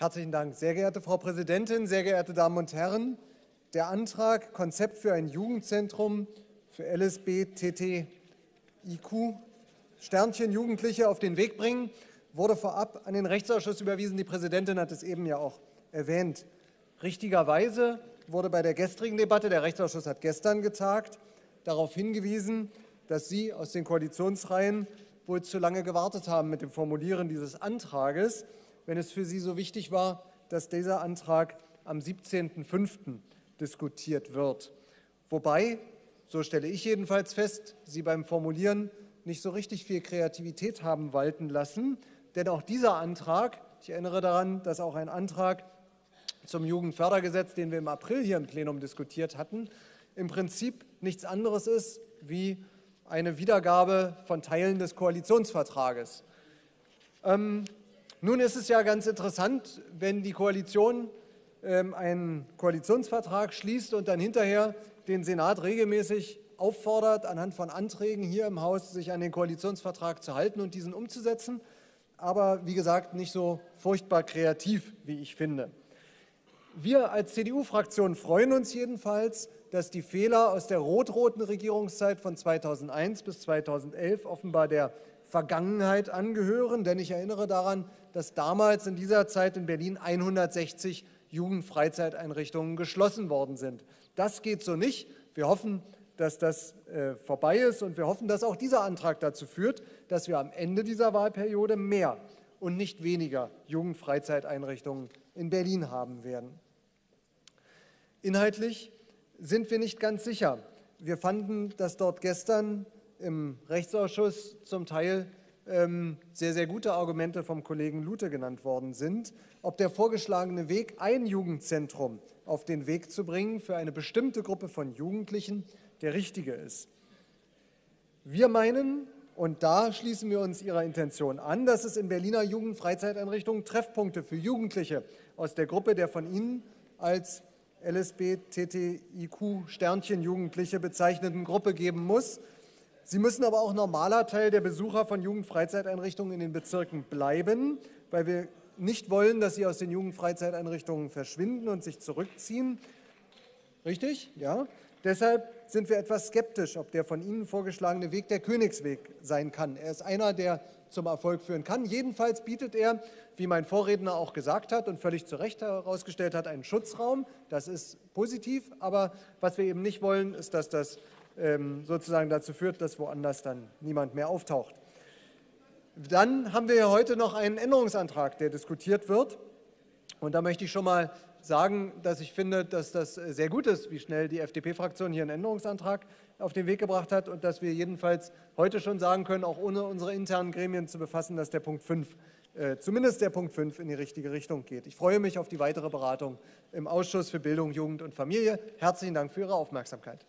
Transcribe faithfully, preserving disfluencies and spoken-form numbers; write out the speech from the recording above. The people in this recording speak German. Herzlichen Dank. Sehr geehrte Frau Präsidentin, sehr geehrte Damen und Herren, der Antrag Konzept für ein Jugendzentrum für L S B T T I Q Sternchen Jugendliche auf den Weg bringen wurde vorab an den Rechtsausschuss überwiesen. Die Präsidentin hat es eben ja auch erwähnt. Richtigerweise wurde bei der gestrigen Debatte, der Rechtsausschuss hat gestern getagt, darauf hingewiesen, dass Sie aus den Koalitionsreihen wohl zu lange gewartet haben mit dem Formulieren dieses Antrages, wenn es für Sie so wichtig war, dass dieser Antrag am siebzehnten fünften diskutiert wird. Wobei, so stelle ich jedenfalls fest, Sie beim Formulieren nicht so richtig viel Kreativität haben walten lassen, denn auch dieser Antrag, ich erinnere daran, dass auch ein Antrag zum Jugendfördergesetz, den wir im April hier im Plenum diskutiert hatten, im Prinzip nichts anderes ist wie eine Wiedergabe von Teilen des Koalitionsvertrages. Ähm, nun ist es ja ganz interessant, wenn die Koalition ähm, einen Koalitionsvertrag schließt und dann hinterher den Senat regelmäßig auffordert, anhand von Anträgen hier im Haus sich an den Koalitionsvertrag zu halten und diesen umzusetzen, aber wie gesagt nicht so furchtbar kreativ, wie ich finde. Wir als C D U-Fraktion freuen uns jedenfalls, dass die Fehler aus der rot-roten Regierungszeit von zweitausendeins bis zweitausendelf offenbar der Vergangenheit angehören, denn ich erinnere daran, dass damals in dieser Zeit in Berlin hundertsechzig Jugendfreizeiteinrichtungen geschlossen worden sind. Das geht so nicht. Wir hoffen, dass das äh, vorbei ist und wir hoffen, dass auch dieser Antrag dazu führt, dass wir am Ende dieser Wahlperiode mehr und nicht weniger Jugendfreizeiteinrichtungen in Berlin haben werden. Inhaltlich sind wir nicht ganz sicher. Wir fanden, dass dort gestern im Rechtsausschuss zum Teil ähm, sehr, sehr gute Argumente vom Kollegen Luthe genannt worden sind. Ob der vorgeschlagene Weg, ein Jugendzentrum auf den Weg zu bringen, für eine bestimmte Gruppe von Jugendlichen der richtige ist. Wir meinen, und da schließen wir uns Ihrer Intention an, dass es in Berliner Jugendfreizeiteinrichtungen Treffpunkte für Jugendliche aus der Gruppe der von Ihnen als L S B T T I Q-Sternchen-Jugendliche bezeichneten Gruppe geben muss. Sie müssen aber auch normaler Teil der Besucher von Jugendfreizeiteinrichtungen in den Bezirken bleiben, weil wir nicht wollen, dass sie aus den Jugendfreizeiteinrichtungen verschwinden und sich zurückziehen. Richtig? Ja. Deshalb sind wir etwas skeptisch, ob der von Ihnen vorgeschlagene Weg der Königsweg sein kann. Er ist einer, der zum Erfolg führen kann. Jedenfalls bietet er, wie mein Vorredner auch gesagt hat und völlig zu Recht herausgestellt hat, einen Schutzraum. Das ist positiv, aber was wir eben nicht wollen, ist, dass das ähm, sozusagen dazu führt, dass woanders dann niemand mehr auftaucht. Dann haben wir ja heute noch einen Änderungsantrag, der diskutiert wird. Und da möchte ich schon mal sagen, dass ich finde, dass das sehr gut ist, wie schnell die F D P-Fraktion hier einen Änderungsantrag auf den Weg gebracht hat und dass wir jedenfalls heute schon sagen können, auch ohne unsere internen Gremien zu befassen, dass der Punkt fünf, äh, zumindest der Punkt fünf in die richtige Richtung geht. Ich freue mich auf die weitere Beratung im Ausschuss für Bildung, Jugend und Familie. Herzlichen Dank für Ihre Aufmerksamkeit.